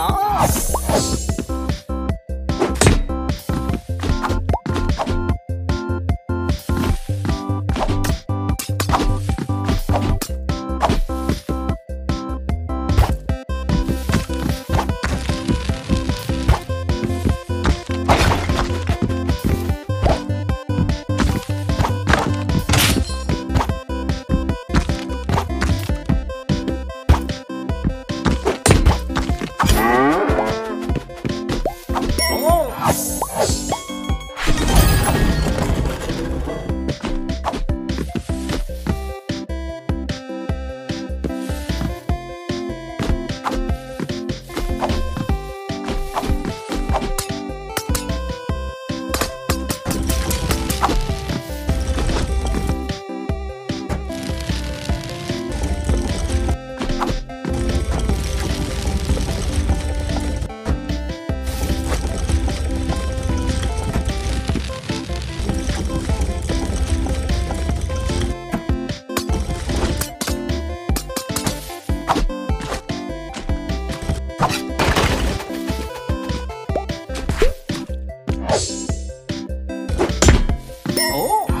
Oh!